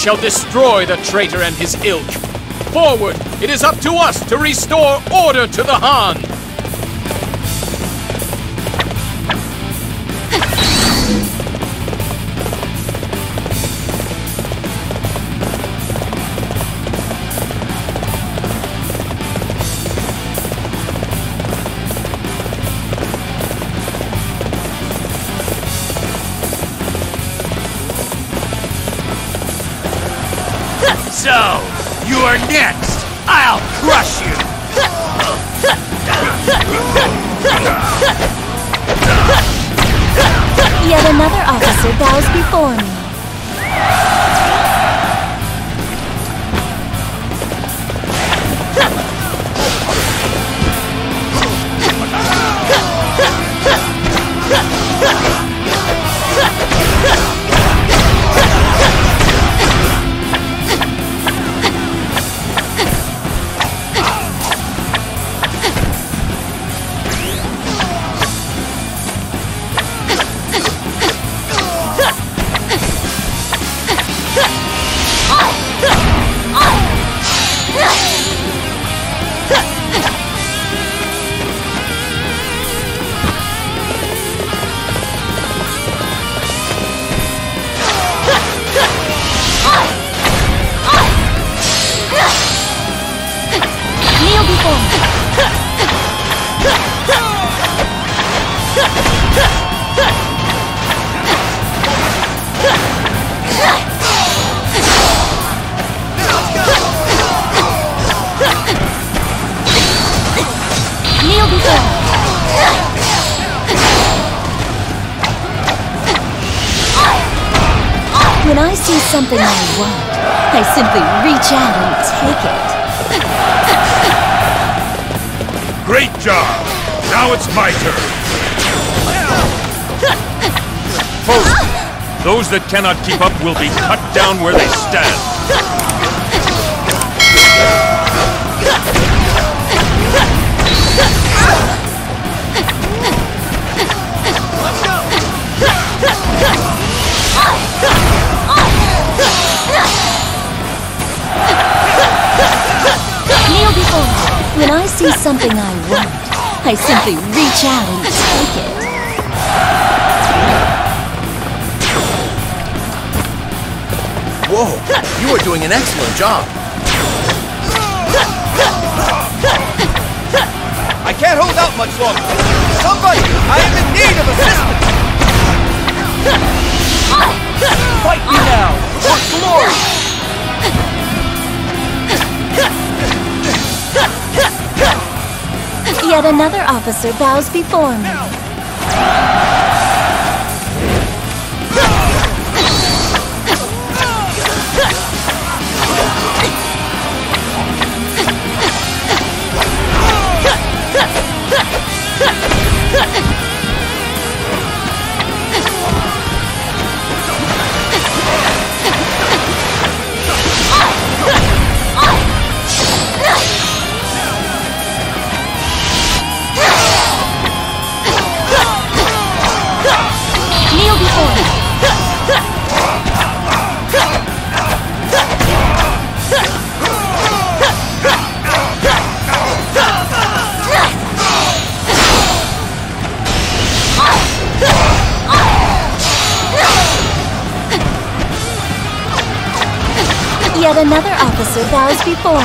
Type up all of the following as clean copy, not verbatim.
shall destroy the traitor and his ilk. Forward! It is up to us to restore order to the Han! So, you're next! I'll crush you! Yet another officer bows before me. When I see something I want, I simply reach out and take it. Great job! Now it's my turn! Forward! Those that cannot keep up will be cut down where they stand. When I see something I want, I simply reach out and take it. Whoa, you are doing an excellent job. I can't hold out much longer. Somebody, I am in need of assistance. Fight me now, for glory! Yet another officer bows before me. Yet another officer bows before me.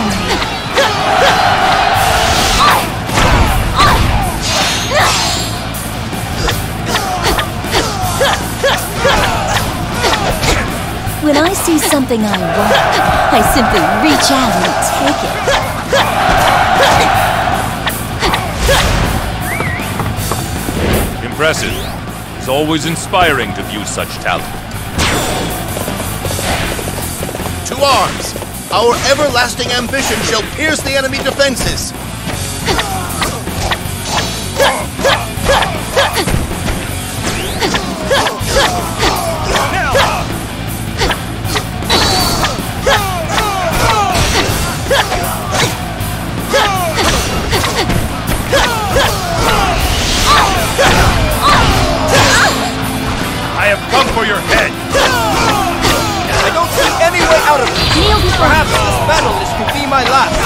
When I see something I want, I simply reach out and take it. Impressive. It's always inspiring to view such talent. To arms! Our everlasting ambition shall pierce the enemy defenses! I have come for your head! I don't see any way out! be my last.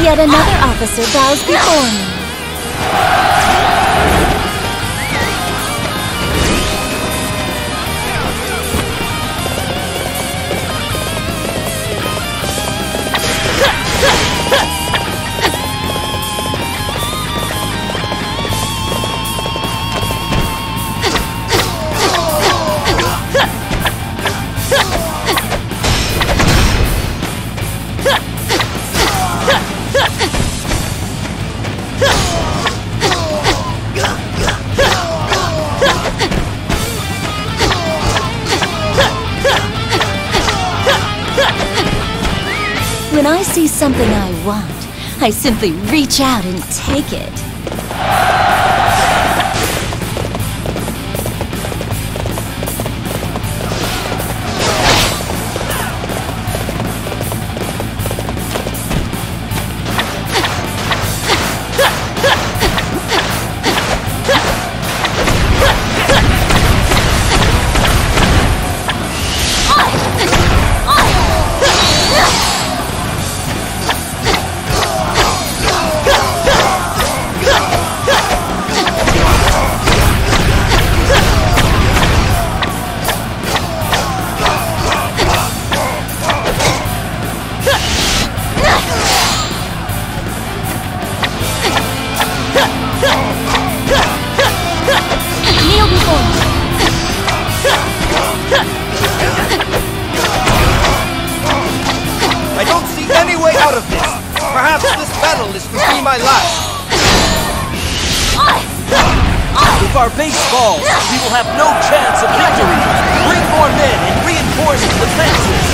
Yet another officer bows before me. When I see something I want, I simply reach out and take it. If our base falls, we will have no chance of victory. Bring more men and reinforce the defenses.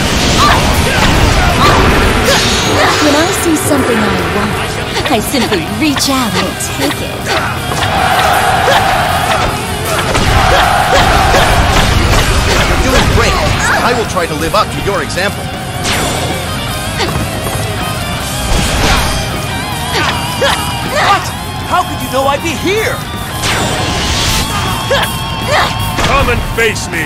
When I see something I want, I simply reach out and take it. You're doing great. I will try to live up to your example. What? How could you know I'd be here? Come and face me!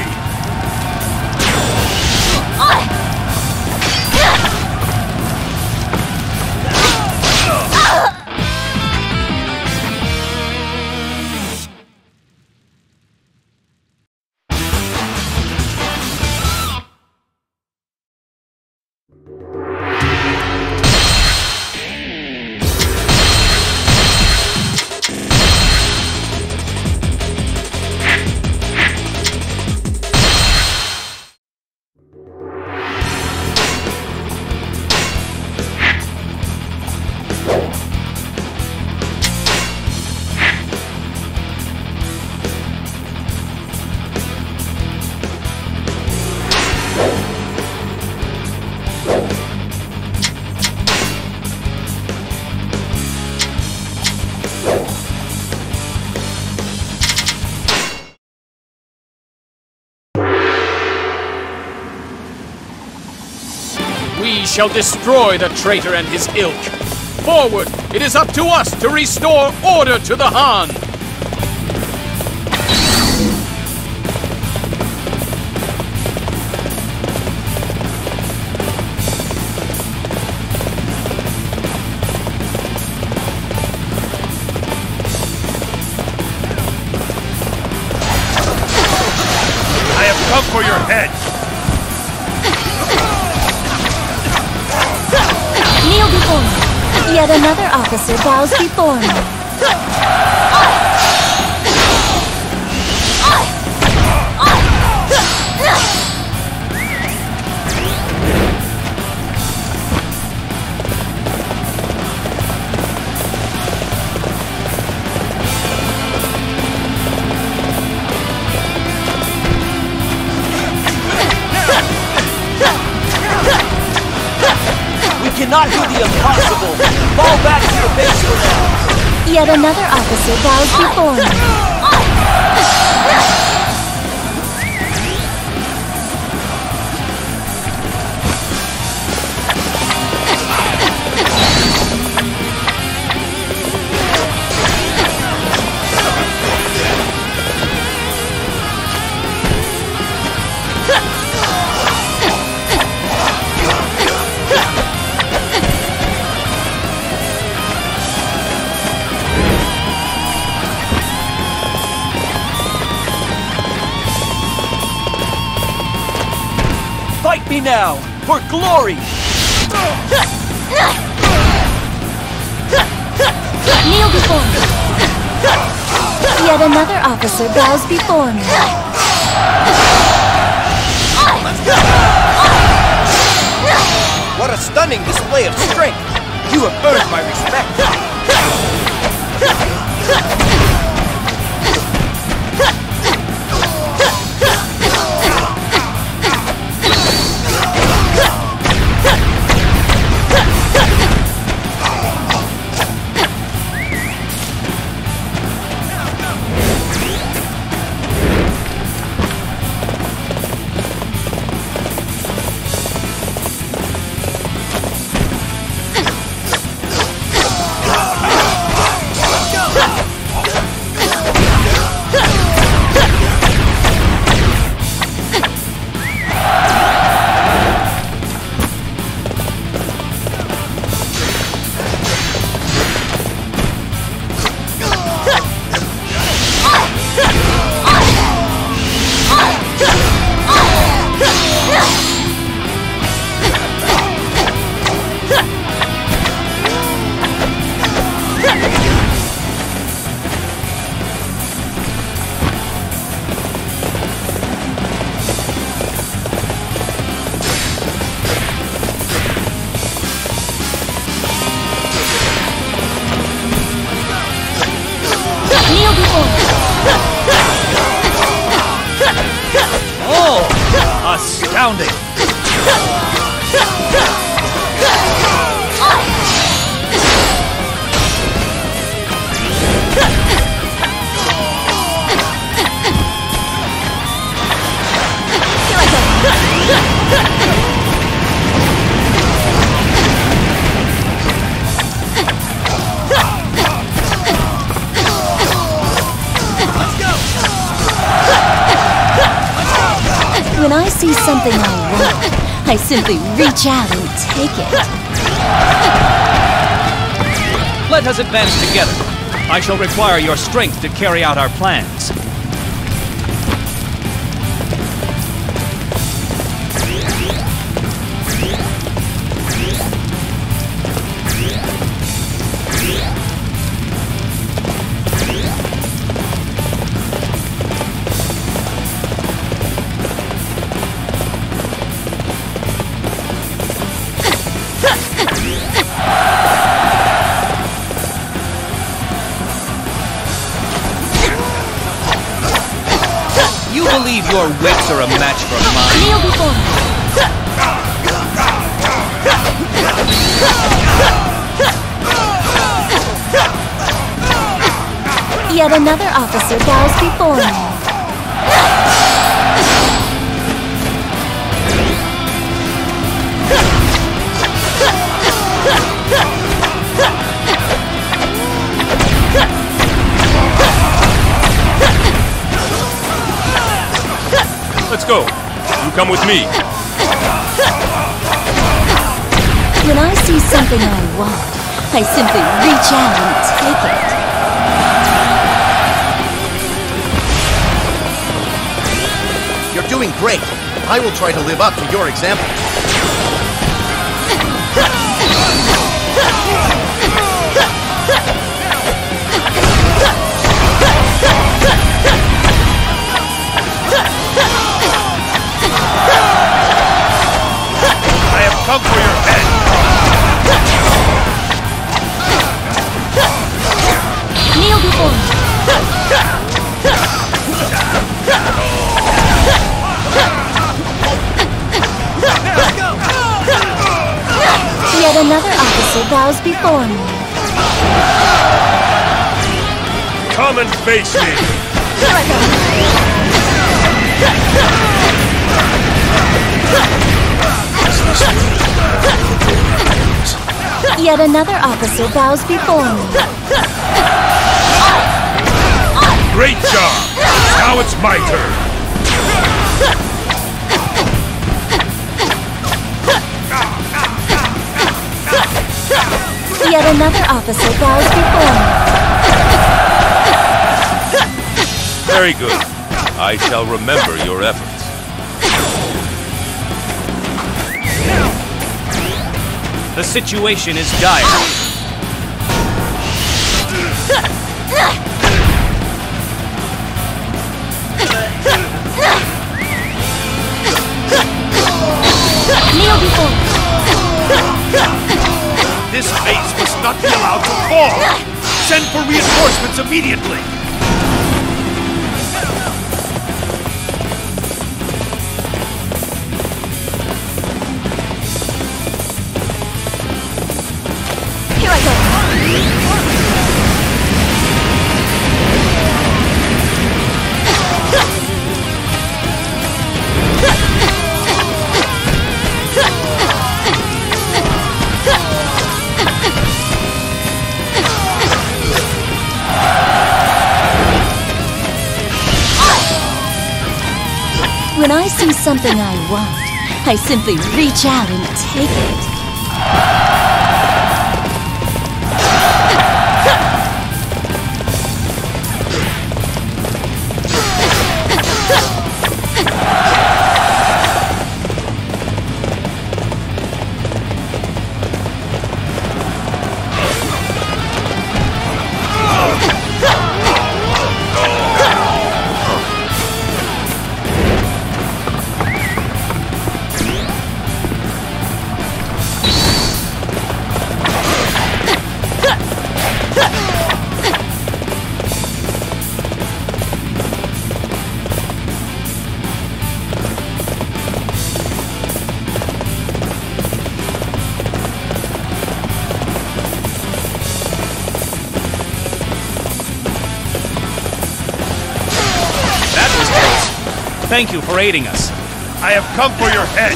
We shall destroy the traitor and his ilk. Forward! It is up to us to restore order to the Han! I have come for your head! Yet another officer bows before me. We cannot do the impossible. Fall back to your base for now! Yet another officer bows before me. Fight me now, for glory! Kneel before me. Yet another officer bows before me. What a stunning display of strength! You have earned my respect! When I see something I want, I simply reach out and take it. Let us advance together. I shall require your strength to carry out our plans. Your wits are a match for mine. Kneel before me. Yet another officer bows before me. Let's go. You come with me. When I see something I want, I simply reach out and take it. You're doing great. I will try to live up to your example. Come for your head! Kneel before me. Yet another officer bows before me. Come and face me! Here I go! Yet another officer bows before me. Great job! Now it's my turn! Yet another officer bows before me. Very good. I shall remember your efforts. The situation is dire. Kneel before me. This base must not be allowed to fall. Send for reinforcements immediately. When I see something I want, I simply reach out and take it. Thank you for aiding us. I have come for your head.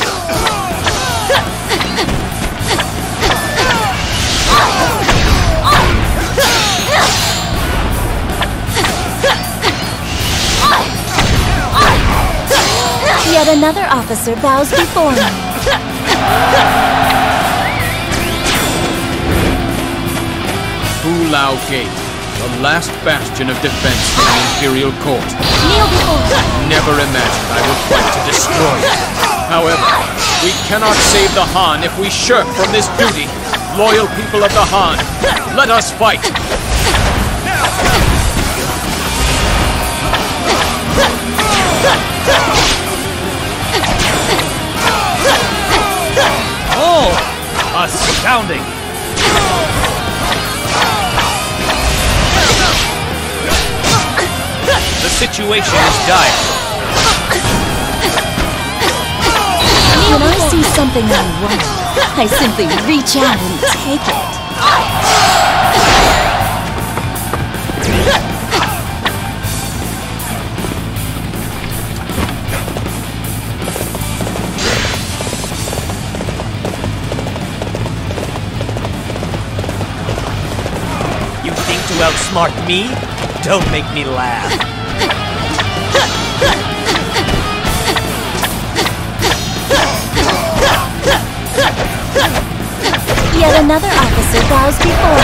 Yet another officer bows before me. Hu Lao Gate. The last bastion of defense in the Imperial Court. Never imagined I would fight to destroy it. However, we cannot save the Han if we shirk from this duty. Loyal people of the Han, let us fight! Oh! Astounding! The situation is dire. When I see something I want, I simply reach out and take it. You think to outsmart me? Don't make me laugh. Yet another officer bows before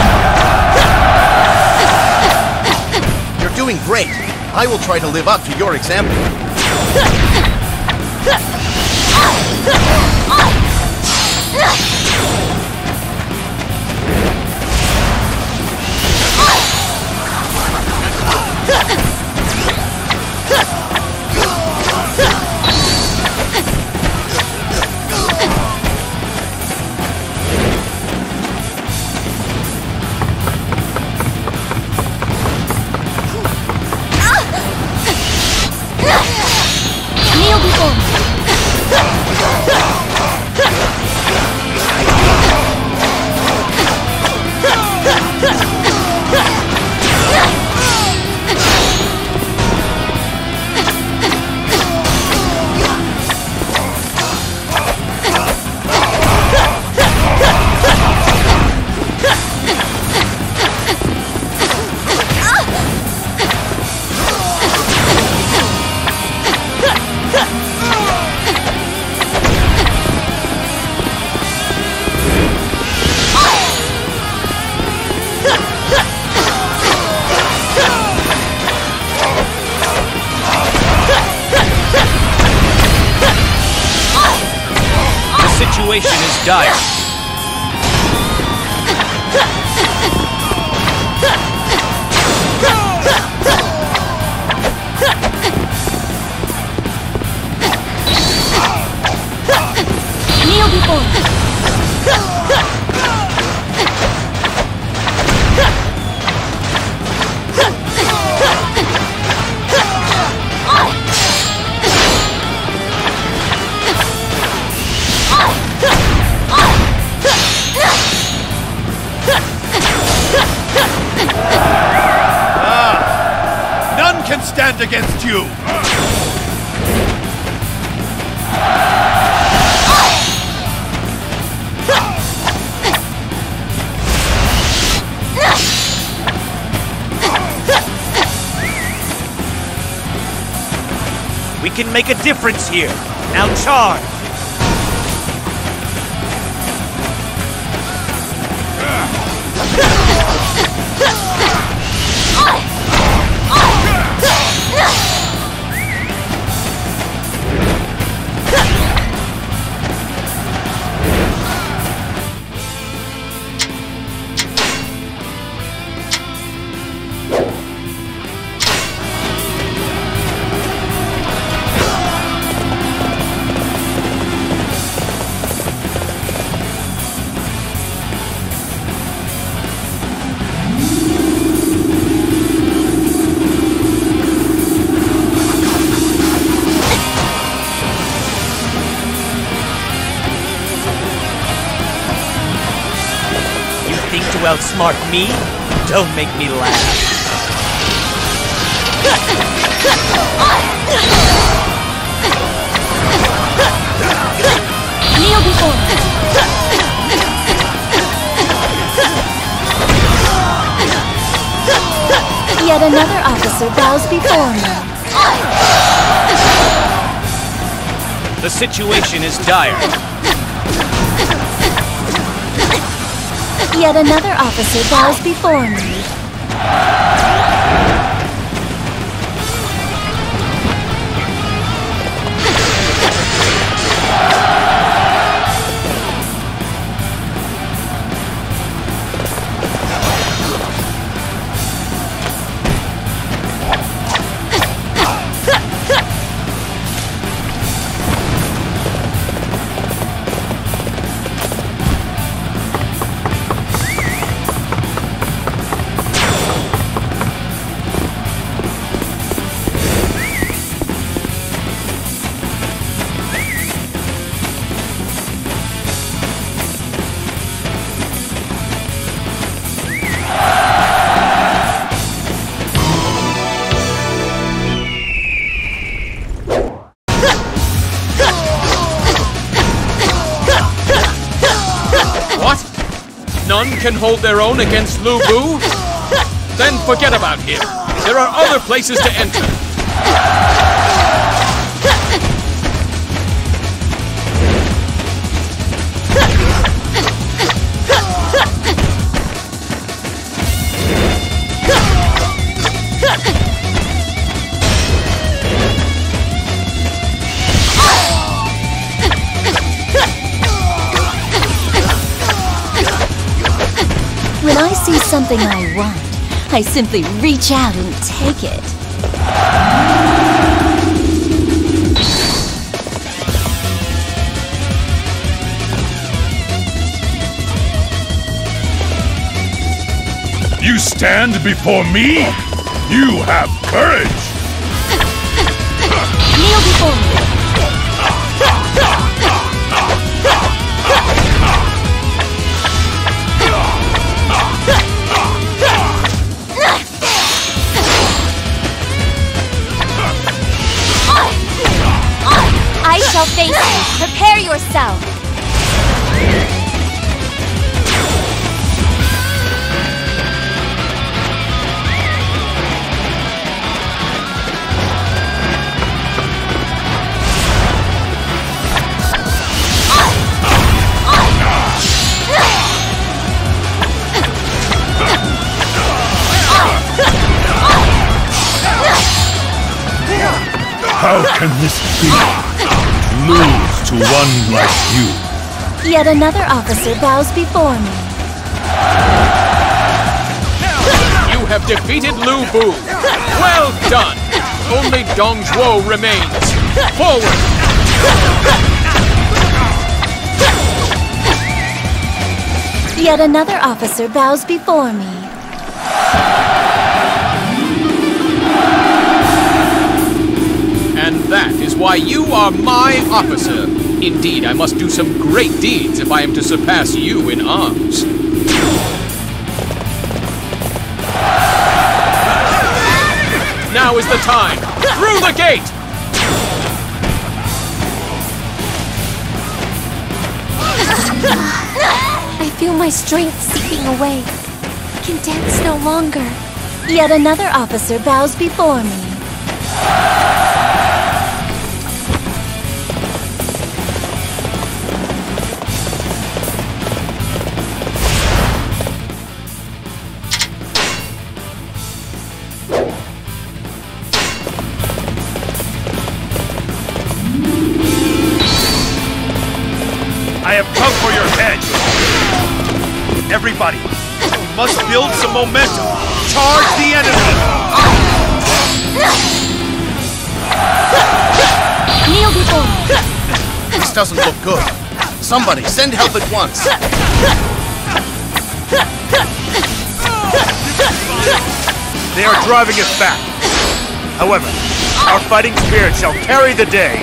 me. You're doing great. I will try to live up to your example. The situation is dire. None can stand against you! We can make a difference here. Now charge! To outsmart me? Don't make me laugh. Kneel before me. Yet another officer bows before me. The situation is dire. Yet another officer bows before me. None can hold their own against Lu Bu? Then forget about him. There are other places to enter. When I see something I want, I simply reach out and take it. You stand before me? You have courage! Kneel before me! Face you. Prepare yourself. How can this be? Lose to one like you. Yet another officer bows before me. You have defeated Lu Bu. Well done. Only Dong Zhuo remains. Forward! Yet another officer bows before me. And that is why you are my officer. Indeed, I must do some great deeds if I am to surpass you in arms. Now is the time! Through the gate! I feel my strength seeping away. I can dance no longer. Yet another officer bows before me. Everybody, we must build some momentum. Charge the enemy! Kneel before me. This doesn't look good. Somebody, send help at once. They are driving us back. However, our fighting spirit shall carry the day.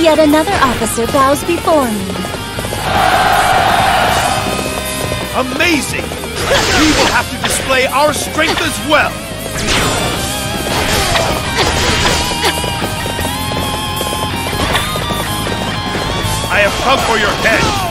Yet another officer bows before me. Amazing! We will have to display our strength as well! I have come for your head!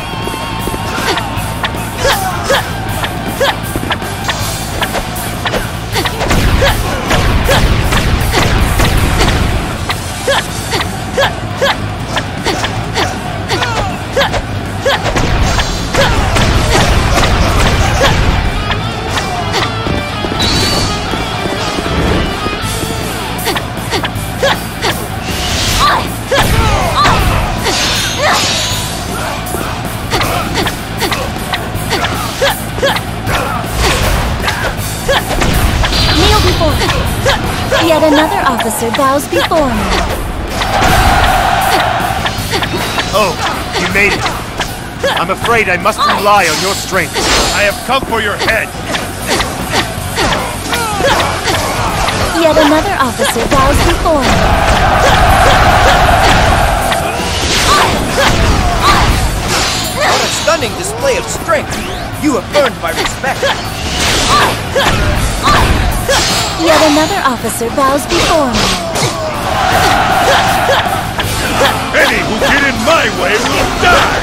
Yet another officer bows before me. Oh, you made it. I'm afraid I must rely on your strength. I have come for your head. Yet another officer bows before me. What a stunning display of strength. You have earned my respect. Yet another officer bows before me. Any who get in my way will die!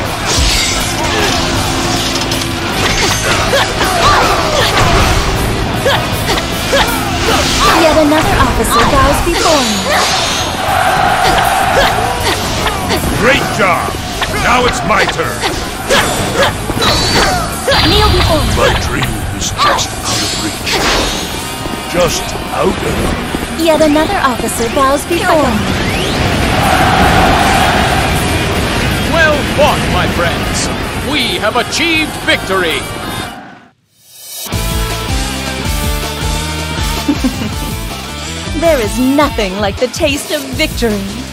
Yet another officer bows before me. Great job! Now it's my turn! Kneel before me. My dream is just out of reach. Just out. Yet another officer bows before me. Well fought, my friends. We have achieved victory. There is nothing like the taste of victory.